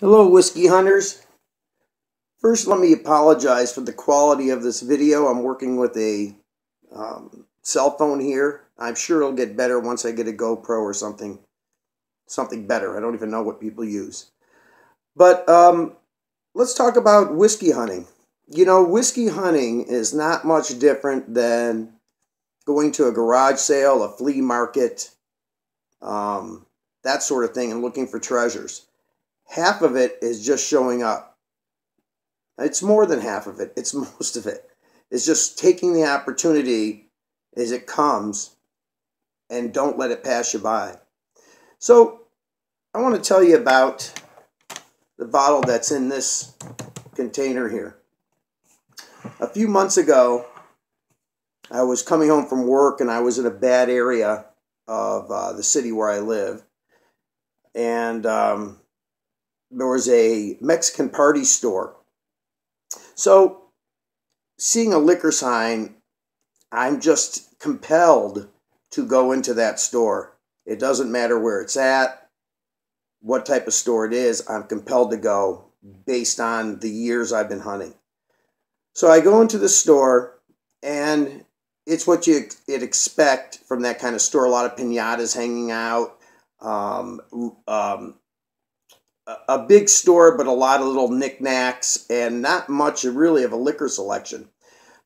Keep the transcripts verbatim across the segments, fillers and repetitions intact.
Hello whiskey hunters. First let me apologize for the quality of this video. I'm working with a um, cell phone here. I'm sure it'll get better once I get a GoPro or something. Something better. I don't even know what people use. But um, let's talk about whiskey hunting. You know, whiskey hunting is not much different than going to a garage sale, a flea market, um, that sort of thing, and looking for treasures. Half of it is just showing up. It's more than half of it. It's most of it. It's just taking the opportunity as it comes and don't let it pass you by. So I want to tell you about the bottle that's in this container here. A few months ago, I was coming home from work and I was in a bad area of uh, the city where I live. And um, there was a Mexican party store. So, seeing a liquor sign, I'm just compelled to go into that store. It doesn't matter where it's at, what type of store it is, I'm compelled to go based on the years I've been hunting. So I go into the store, and it's what you'd expect from that kind of store. A lot of piñatas hanging out, um, um, a big store, but a lot of little knickknacks and not much really of a liquor selection.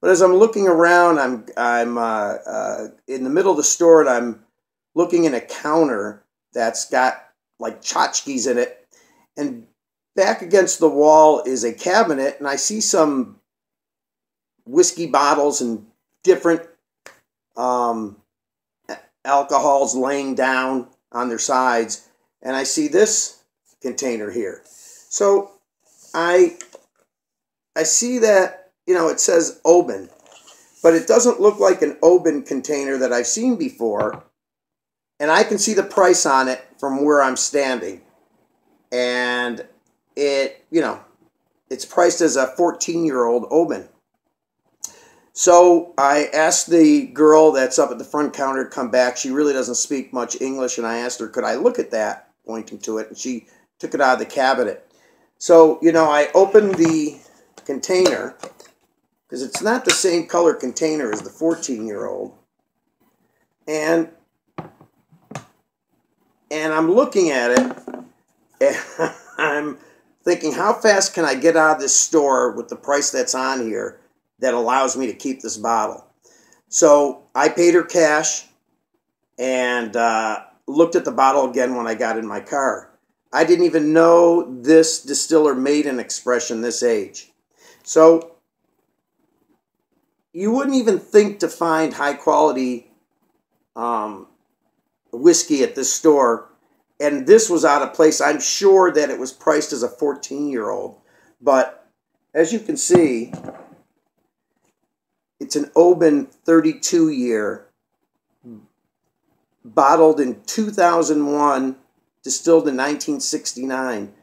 But as I'm looking around, I'm, I'm uh, uh, in the middle of the store and I'm looking in a counter that's got like tchotchkes in it. And back against the wall is a cabinet, and I see some whiskey bottles and different um, alcohols laying down on their sides. And I see this container here. So I I see that, you know, it says Oban, but it doesn't look like an Oban container that I've seen before, and I can see the price on it from where I'm standing, and it, you know, it's priced as a fourteen year old Oban. So I asked the girl that's up at the front counter to come back. She really doesn't speak much English, and I asked her, could I look at that, pointing to it, and she took it out of the cabinet. So, you know, I opened the container because it's not the same color container as the fourteen year old. And and I'm looking at it and I'm thinking, how fast can I get out of this store with the price that's on here that allows me to keep this bottle? So I paid her cash and uh, looked at the bottle again when I got in my car. I didn't even know this distiller made an expression this age. So you wouldn't even think to find high quality um, whiskey at this store. And this was out of place. I'm sure that it was priced as a fourteen year old. But as you can see, it's an Oban thirty-two year, bottled in two thousand one. Distilled in nineteen sixty-nine.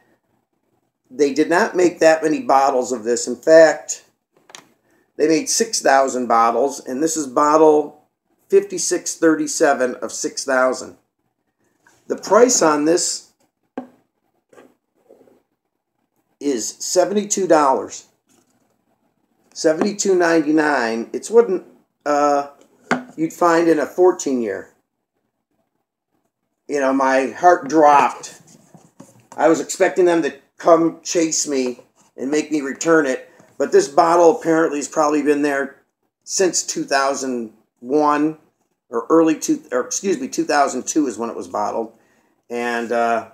They did not make that many bottles of this. In fact, they made six thousand bottles, and this is bottle fifty-six thirty-seven of six thousand. The price on this is seventy-two dollars. seventy-two ninety-nine. It's what uh, you'd find in a fourteen year. You know, my heart dropped. I was expecting them to come chase me and make me return it. But this bottle apparently has probably been there since two thousand one or early, two, or excuse me, two thousand two is when it was bottled. And, uh,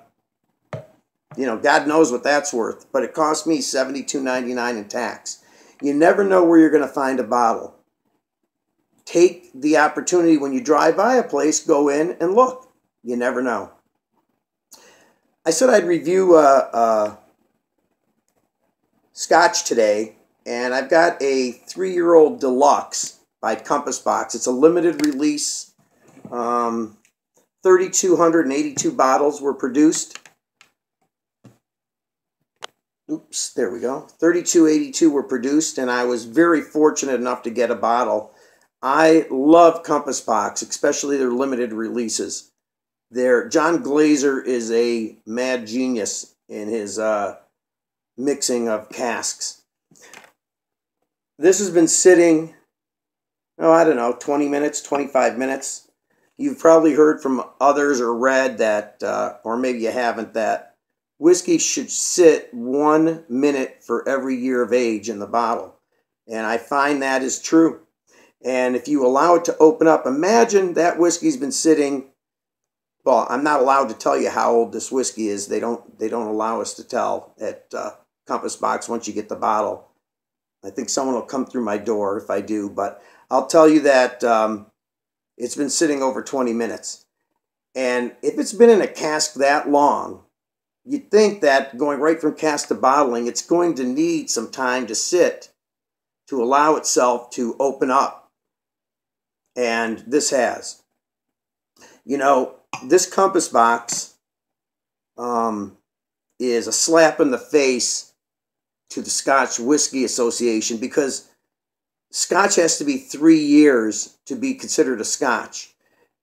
you know, God knows what that's worth. But it cost me seventy-two ninety-nine in tax. You never know where you're going to find a bottle. Take the opportunity when you drive by a place, go in and look. You never know. I said I'd review uh, uh, Scotch today, and I've got a three year old Deluxe by Compass Box. It's a limited release. Um, three thousand two hundred eighty-two bottles were produced. Oops, there we go. three thousand two hundred eighty-two were produced, and I was very fortunate enough to get a bottle. I love Compass Box, especially their limited releases. There, John Glazer is a mad genius in his uh, mixing of casks. This has been sitting, oh, I don't know, twenty minutes, twenty-five minutes. You've probably heard from others or read that, uh, or maybe you haven't, that whiskey should sit one minute for every year of age in the bottle. And I find that is true. And if you allow it to open up, imagine that whiskey's been sitting, well, I'm not allowed to tell you how old this whiskey is. They don't, they don't allow us to tell at uh, Compass Box once you get the bottle. I think someone will come through my door if I do, but I'll tell you that um, it's been sitting over twenty minutes. And if it's been in a cask that long, you'd think that going right from cask to bottling, it's going to need some time to sit to allow itself to open up. And this has. You know, this Compass Box um, is a slap in the face to the Scotch Whisky Association, because Scotch has to be three years to be considered a Scotch.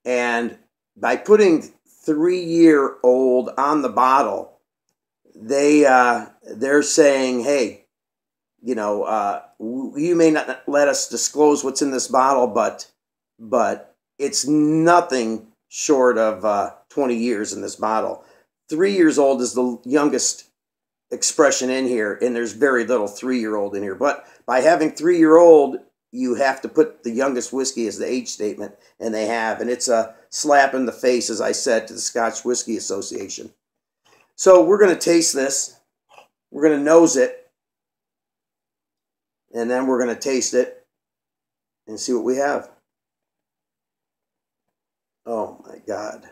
And by putting three-year-old on the bottle, they, uh, they're saying, hey, you know, uh, you may not let us disclose what's in this bottle, but, but it's nothing short of uh, twenty years in this bottle. Three years old is the youngest expression in here, and there's very little three-year-old in here. But by having three-year-old, you have to put the youngest whiskey as the age statement, and they have. And it's a slap in the face, as I said, to the Scotch Whisky Association. So we're going to taste this. We're going to nose it. And then we're going to taste it and see what we have. Oh, my God.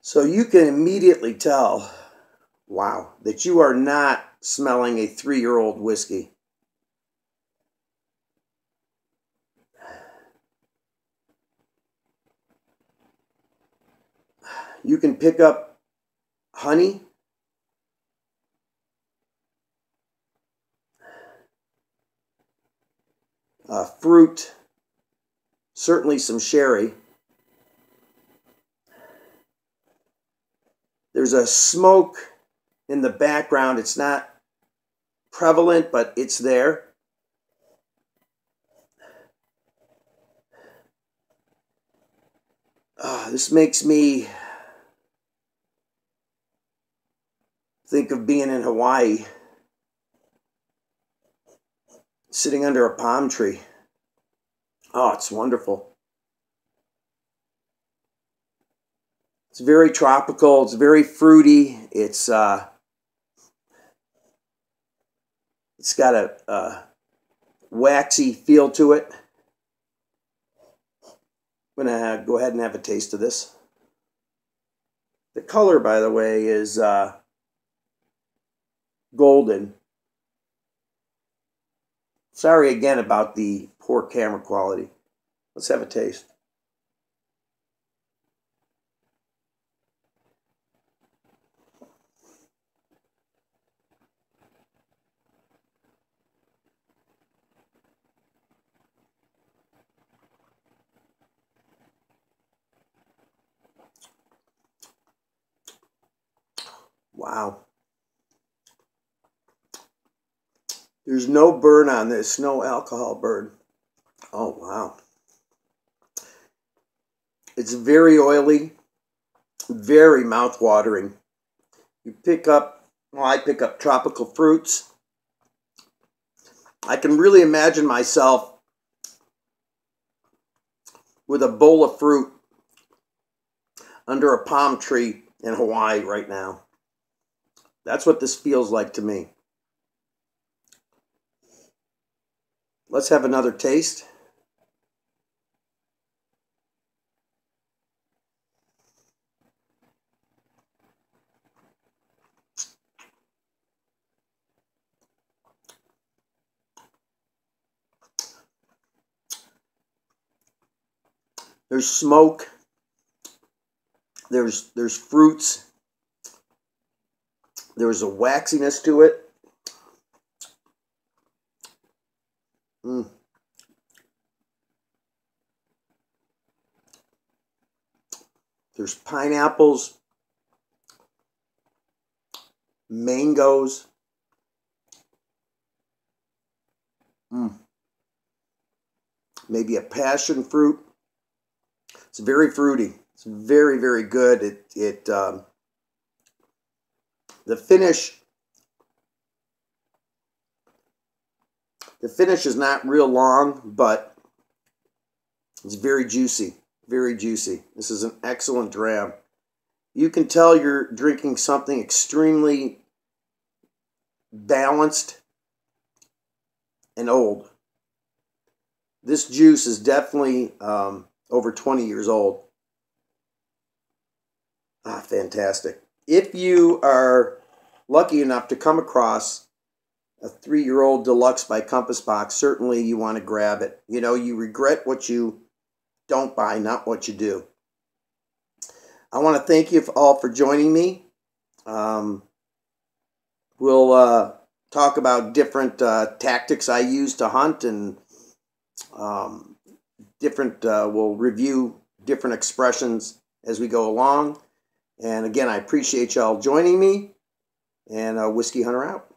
So you can immediately tell, wow, that you are not smelling a three-year-old whiskey. You can pick up honey. Uh, fruit, certainly some sherry. There's a smoke in the background. It's not prevalent, but it's there. Uh, this makes me think of being in Hawaii, sitting under a palm tree. Oh, it's wonderful. It's very tropical. It's very fruity. It's uh, it's got a, a waxy feel to it. I'm gonna have, go ahead and have a taste of this. The color, by the way, is uh, golden. Sorry again about the poor camera quality. Let's have a taste. Wow. There's no burn on this, no alcohol burn. Oh, wow. It's very oily, very mouth-watering. You pick up, well, I pick up tropical fruits. I can really imagine myself with a bowl of fruit under a palm tree in Hawaii right now. That's what this feels like to me. Let's have another taste. There's smoke. There's there's fruits. There's a waxiness to it. Mm. There's pineapples, mangoes. Mm. Maybe a passion fruit. It's very fruity. It's very, very good. It, it um, the finish, the finish is not real long, but it's very juicy. Very juicy. This is an excellent dram. You can tell you're drinking something extremely balanced and old. This juice is definitely um, over twenty years old. Ah, fantastic. If you are lucky enough to come across a three-year-old Deluxe by Compass Box, certainly you want to grab it. You know, you regret what you don't buy, not what you do. I want to thank you all for joining me. Um, we'll uh, talk about different uh, tactics I use to hunt, and um, different. Uh, we'll review different expressions as we go along. And again, I appreciate y'all joining me. And uh, Whiskey Hunter out.